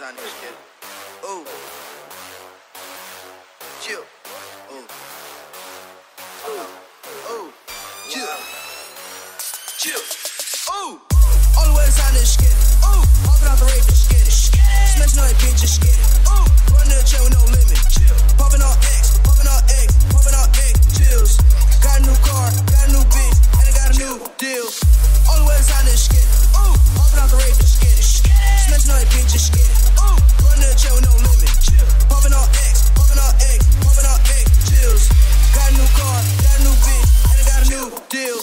balls on this shit. Oh, chill. Oh, oh, chill, chill. Oh, always on this shit. Oh, hopping off the rave and skitty. Smashing on that bitch and skitty. Oh, running the chain with no limit. Popping on X, popping on X, popping on X. Chills. Got a new car, got a new bitch, and I got a new deal. Always on this shit. Oh, hopping off the rave and skitty. Smashing on that bitch and skitty. Oh, running the chain with no limit. Popping on X, popping on X, popping on X. Chills. Got a new car, got a new bitch, and I got a new deal.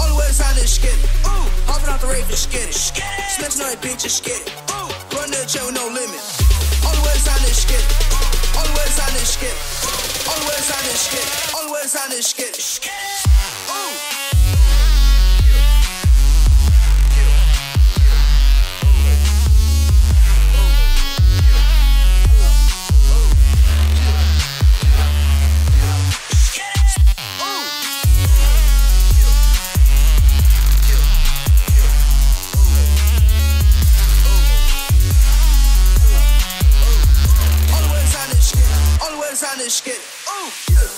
Always on this shit. Oh, hopping off the rave and skitty. Smashing on that bitch and skitty. Oh, running the chain with no limit. Always on this shit. Always on this shit. Always on this shit. Always on this shit. Oh.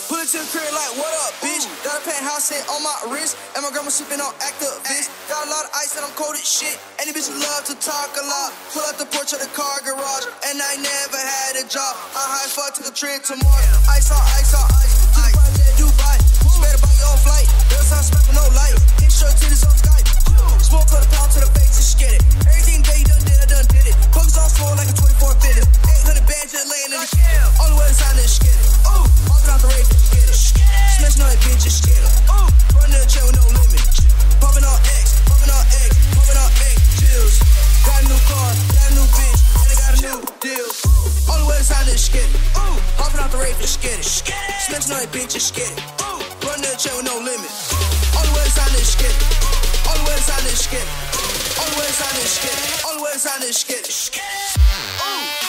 Pull it to the crib like, what up, bitch? Got a penthouse set on my wrist, and my grandma sipping on activist. Got a lot of ice and I'm cold as shit. Any bitch love to talk a lot. Pull out the porch of the car garage, and I never had a job. I high fuck to the trip tomorrow. Ice on ice on ice. To the project Dubai. She better buy your flight. Girls not smack with no light. Hit short titties on Skype. Smoke for the pound to the face and shit it. Everything they done did it. Pugs all swole like a 24 fitted. 800 bands just laying in the shit. All the way inside this shit. Oh, hopping off the rave and get it. Smashing on that bitch and skittle. Oh, running the chain with no limit. Popping on X, popping on X, popping on X. Chills. Got a new car, got a new bitch, and I got a new deal. All the way inside this shit. Oh, hopping off the rave and get it. Smashing on that bitch and skittle. Oh, running the chain with no limit. All the way inside this shit. All the way inside this shit. All the way inside this shit. All the way inside this shit. Oh.